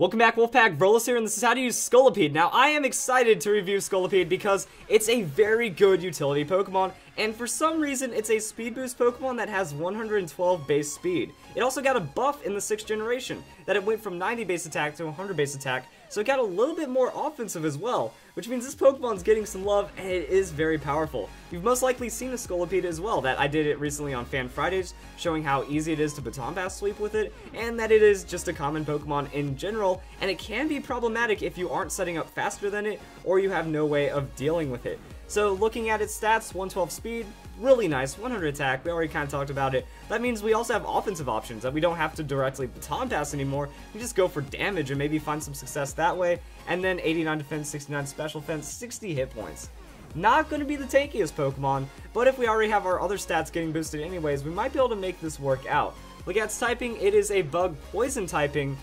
Welcome back, Wolfpack. Verlis here, and this is how to use Scolipede. Now, I am excited to review Scolipede because it's a very good utility Pokemon, and for some reason, it's a speed boost Pokemon that has 112 base speed. It also got a buff in the 6th generation, that it went from 90 base attack to 100 base attack, so it got a little bit more offensive as well, which means this Pokemon's getting some love, and it is very powerful. You've most likely seen a Scolipede as well, that I did it recently on Fan Fridays, showing how easy it is to Baton Pass sweep with it, and that it is just a common Pokemon in general, and it can be problematic if you aren't setting up faster than it or you have no way of dealing with it. So looking at its stats, 112 speed, really nice, 100 attack, we already kind of talked about it. That means we also have offensive options, that we don't have to directly Baton Pass anymore, we just go for damage and maybe find some success that way, and then 89 defense, 69 special defense, 60 hit points. Not going to be the tankiest Pokemon, but if we already have our other stats getting boosted anyways, we might be able to make this work out. Look at its typing, it is a bug poison typing.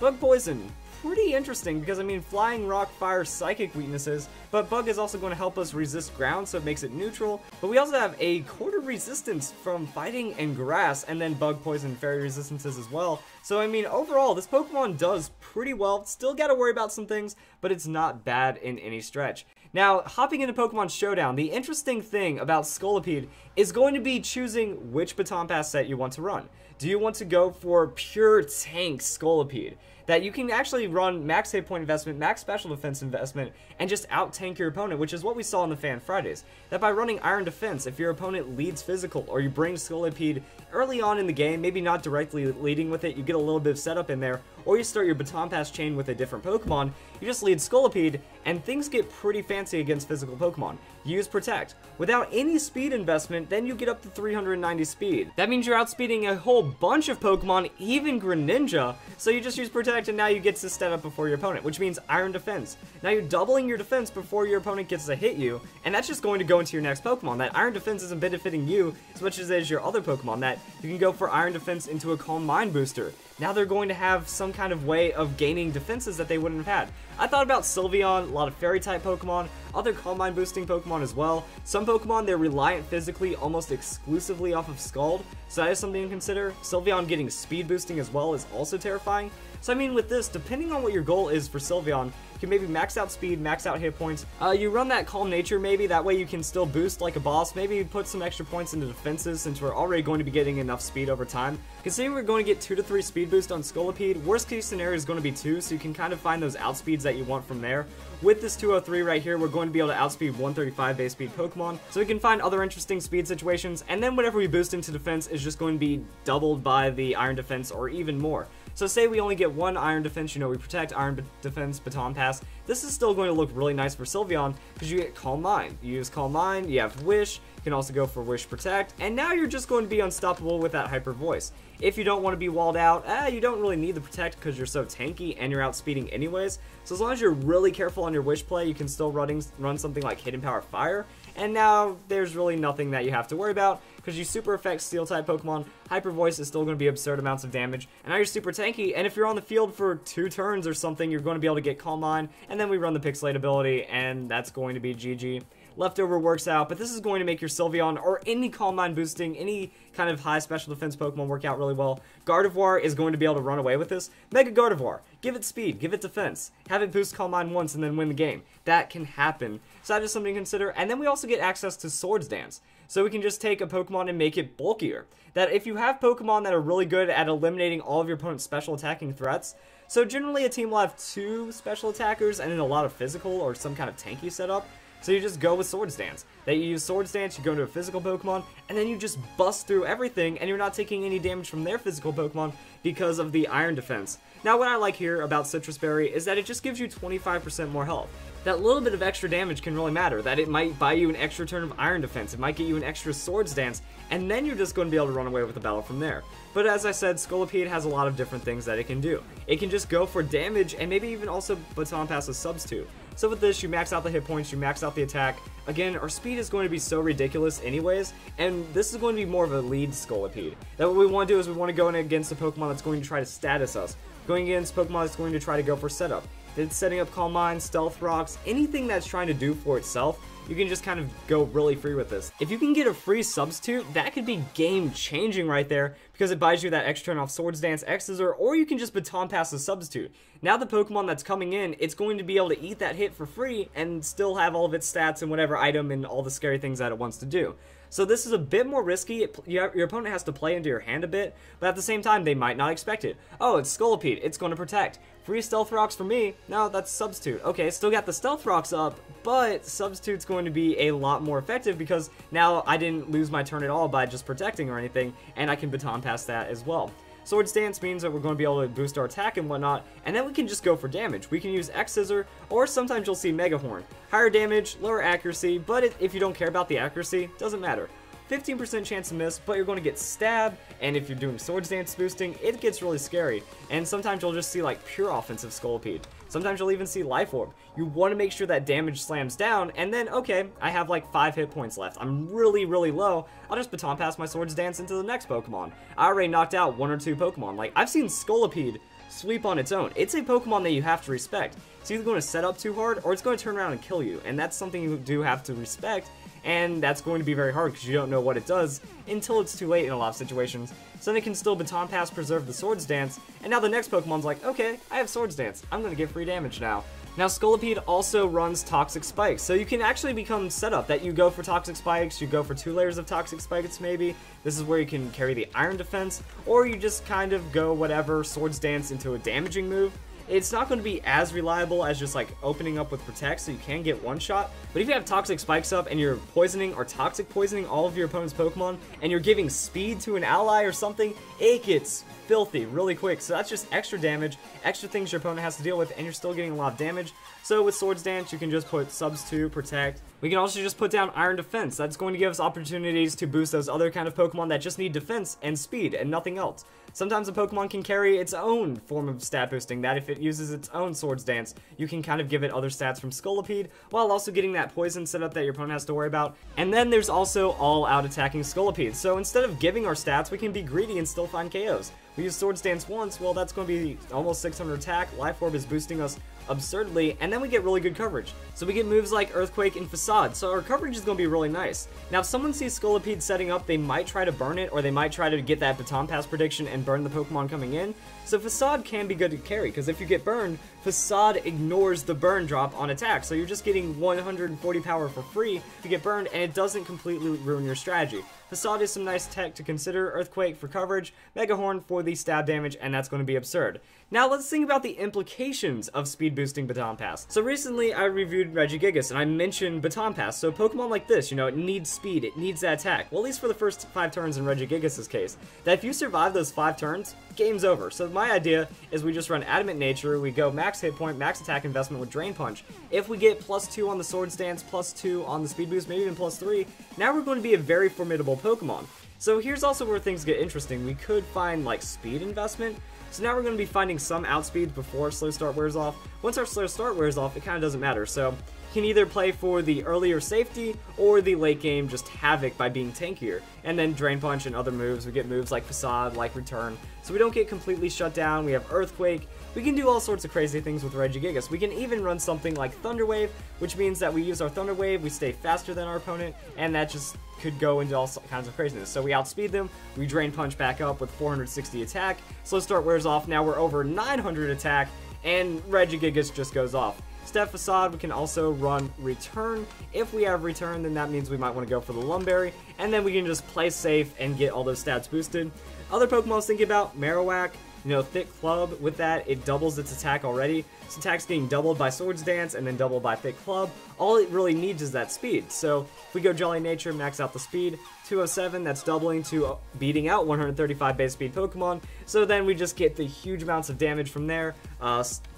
Bug poison, pretty interesting because I mean flying, rock, fire, psychic weaknesses, but bug is also going to help us resist ground so it makes it neutral, but we also have a quarter resistance from fighting and grass, and then bug, poison, fairy resistances as well. So I mean overall this Pokemon does pretty well, still gotta worry about some things, but it's not bad in any stretch. Now, hopping into Pokemon Showdown, the interesting thing about Scolipede is going to be choosing which Baton Pass set you want to run. Do you want to go for pure tank Scolipede, that you can actually run max hit point investment, max special defense investment, and just out-tank your opponent, which is what we saw in the Fan Fridays, that by running Iron Defense, if your opponent leads physical, or you bring Scolipede early on in the game, maybe not directly leading with it, you get a little bit of setup in there, or you start your Baton Pass chain with a different Pokemon, you just lead Scolipede, and things get pretty fancy against physical Pokemon. You use Protect. Without any speed investment, then you get up to 390 speed. That means you're outspeeding a whole bunch of Pokemon, even Greninja, so you just use Protect and now you get to stand up before your opponent, which means Iron Defense. Now you're doubling your defense before your opponent gets to hit you, and that's just going to go into your next Pokemon. That Iron Defense isn't benefiting you as much as it is your other Pokemon, that you can go for Iron Defense into a Calm Mind booster. Now they're going to have some kind of way of gaining defenses that they wouldn't have had. I thought about Sylveon, a lot of Fairy-type Pokemon, other Calm Mind boosting Pokemon as well. Some Pokemon, they're reliant physically almost exclusively off of Scald, so that is something to consider. Sylveon getting speed boosting as well is also terrifying. So I mean with this, depending on what your goal is for Sylveon, you can maybe max out speed, max out hit points. You run that Calm Nature maybe, that way you can still boost like a boss, maybe put some extra points into defenses since we're already going to be getting enough speed over time. Considering we're going to get 2 to 3 speed boost on Scolipede, worst case scenario is going to be 2, so you can kind of find those outspeeds that you want from there. With this 203 right here, we're going to be able to outspeed 135 base speed Pokemon, so we can find other interesting speed situations, and then whatever we boost into defense is just going to be doubled by the Iron Defense or even more. So say we only get one Iron Defense, you know, we protect, Iron Defense, Baton Pass. This is still going to look really nice for Sylveon because you get Calm Mind. You use Calm Mind, you have Wish, you can also go for Wish Protect, and now you're just going to be unstoppable with that Hyper Voice. If you don't want to be walled out, you don't really need the Protect because you're so tanky and you're outspeeding anyways. So as long as you're really careful on your Wish play, you can still run something like Hidden Power Fire, and now there's really nothing that you have to worry about because you super affect Steel-type Pokemon, Hyper Voice is still going to be absurd amounts of damage, and now you're super tanky, and if you're on the field for 2 turns or something, you're going to be able to get Calm Mind, and then we run the Pixelate ability, and that's going to be GG. Leftover works out, but this is going to make your Sylveon or any Calm Mind boosting, any kind of high special defense Pokemon work out really well. Gardevoir is going to be able to run away with this. Mega Gardevoir, give it speed, give it defense, have it boost Calm Mind once and then win the game. That can happen, so that is something to consider. And then we also get access to Swords Dance, so we can just take a Pokemon and make it bulkier. That if you have Pokemon that are really good at eliminating all of your opponent's special attacking threats, so generally a team will have 2 special attackers and then a lot of physical or some kind of tanky setup. So you just go with Swords Dance. That you use Swords Dance, you go into a physical Pokemon, and then you just bust through everything, and you're not taking any damage from their physical Pokemon because of the Iron Defense. Now what I like here about Citrus Berry is that it just gives you 25% more health. That little bit of extra damage can really matter, that it might buy you an extra turn of Iron Defense, it might get you an extra Swords Dance, and then you're just going to be able to run away with the battle from there. But as I said, Scolipede has a lot of different things that it can do. It can just go for damage, and maybe even also Baton Pass a Substitute. So with this, you max out the hit points, you max out the attack. Again, our speed is going to be so ridiculous anyways, and this is going to be more of a lead Scolipede. That what we want to do is we want to go in against a Pokemon that's going to try to status us. Going against Pokemon that's going to try to go for setup. If it's setting up Calm Mind, Stealth Rocks, anything that's trying to do for itself, you can just kind of go really free with this. If you can get a free Substitute, that could be game-changing right there, because it buys you that extra turn off Swords Dance, Exezzor, or you can just Baton Pass the Substitute. Now the Pokemon that's coming in, it's going to be able to eat that hit for free and still have all of its stats and whatever item and all the scary things that it wants to do. So this is a bit more risky. Your opponent has to play into your hand a bit, but at the same time, they might not expect it. Oh, it's Scolipede. It's going to protect. Free Stealth Rocks for me. No, that's Substitute. Okay, still got the Stealth Rocks up, but Substitute's going to be a lot more effective because now I didn't lose my turn at all by just protecting or anything, and I can Baton Pass that as well. Swords Dance means that we're going to be able to boost our attack and whatnot, and then we can just go for damage. We can use Exezzor, or sometimes you'll see Megahorn. Higher damage, lower accuracy, but if you don't care about the accuracy, doesn't matter. 15% chance to miss, but you're going to get stabbed, and if you're doing Swords Dance boosting, it gets really scary. And sometimes you'll just see like pure offensive Scolipede. Sometimes you'll even see Life Orb. You want to make sure that damage slams down, and then, okay, I have like 5 hit points left. I'm really, really low. I'll just Baton Pass my Swords Dance into the next Pokemon. I already knocked out 1 or 2 Pokemon. Like, I've seen Scolipede sweep on its own. It's a Pokemon that you have to respect. It's either going to set up too hard, or it's going to turn around and kill you, and that's something you do have to respect, and that's going to be very hard because you don't know what it does until it's too late in a lot of situations. So they can still Baton Pass, preserve the Swords Dance, and now the next Pokemon's like, okay, I have Swords Dance, I'm going to get free damage now. Now Scolipede also runs Toxic Spikes, so you can actually become set up that you go for Toxic Spikes, you go for 2 layers of Toxic Spikes maybe, this is where you can carry the Iron Defense, or you just kind of go whatever, Swords Dance into a damaging move. It's not going to be as reliable as just like opening up with Protect, so you can get one shot, but if you have Toxic Spikes up and you're poisoning or toxic poisoning all of your opponent's Pokemon and you're giving speed to an ally or something, it gets filthy really quick. So that's just extra damage, extra things your opponent has to deal with, and you're still getting a lot of damage. So with Swords Dance, you can just put Substitute, Protect. We can also just put down Iron Defense. That's going to give us opportunities to boost those other kind of Pokemon that just need defense and speed and nothing else. Sometimes a Pokemon can carry its own form of stat boosting, that if it uses its own Swords Dance, you can kind of give it other stats from Scolipede, while also getting that poison setup that your opponent has to worry about. And then there's also all-out attacking Scolipede. So instead of giving our stats, we can be greedy and still find KOs. We use Swords Dance once, well that's going to be almost 600 attack, Life Orb is boosting us absurdly, and then we get really good coverage. So we get moves like Earthquake and Facade, so our coverage is going to be really nice. Now if someone sees Scolipede setting up, they might try to burn it, or they might try to get that Baton Pass prediction and burn the Pokemon coming in. So Facade can be good to carry, because if you get burned, Facade ignores the burn drop on attack, so you're just getting 140 power for free if you get burned, and it doesn't completely ruin your strategy. Facade is some nice tech to consider, Earthquake for coverage, Megahorn for the stab damage, and that's going to be absurd. Now let's think about the implications of speed boosting Baton Pass. So recently I reviewed Regigigas and I mentioned Baton Pass, so Pokemon like this, you know, it needs speed, it needs that attack, well at least for the first 5 turns in Regigigas' case, that if you survive those 5 turns, game's over. So my idea is we just run Adamant Nature, we go max hit point, max attack investment with Drain Punch. If we get +2 on the Swords Dance, +2 on the speed boost, maybe even +3, now we're going to be a very formidable Pokemon. So here's also where things get interesting. We could find like speed investment. So now we're going to be finding some outspeeds before slow start wears off. Once our slow start wears off, it kind of doesn't matter. So you can either play for the earlier safety or the late game just havoc by being tankier. And then Drain Punch and other moves. We get moves like Facade, like Return. So we don't get completely shut down. We have Earthquake. We can do all sorts of crazy things with Regigigas. We can even run something like Thunder Wave, which means that we use our Thunder Wave, we stay faster than our opponent, and that just could go into all kinds of craziness. So we outspeed them, we Drain Punch back up with 460 attack, slow start wears off, now we're over 900 attack, and Regigigas just goes off. Step Facade, we can also run Return. If we have Return, then that means we might want to go for the Lumberry, and then we can just play safe and get all those stats boosted. Other Pokemon's thinking about Marowak, you know, Thick Club. With that, it doubles its attack already. Its attack's getting doubled by Swords Dance and then doubled by Thick Club. All it really needs is that speed. So if we go Jolly Nature, max out the speed, 207, that's doubling to beating out 135 base speed Pokemon. So then we just get the huge amounts of damage from there.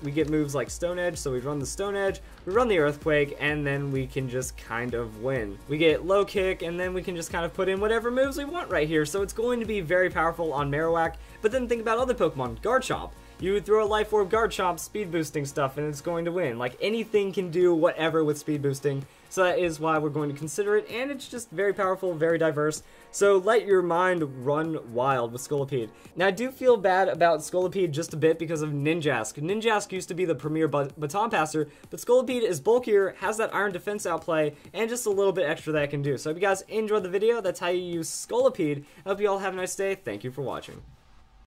We get moves like Stone Edge, so we run the Stone Edge, we run the Earthquake, and then we can just kind of win. We get Low Kick, and then we can just kind of put in whatever moves we want right here. So it's going to be very powerful on Marowak, but then think about other Pokemon. Garchomp. You throw a Life Orb Garchomp speed boosting stuff and it's going to win. Like, anything can do whatever with speed boosting. So that is why we're going to consider it, and it's just very powerful, very diverse. So let your mind run wild with Scolipede. Now I do feel bad about Scolipede just a bit because of Ninjask. Ninjask used to be the premier baton passer, but Scolipede is bulkier, has that Iron Defense outplay, and just a little bit extra that it can do. So if you guys enjoyed the video, that's how you use Scolipede. I hope you all have a nice day. Thank you for watching.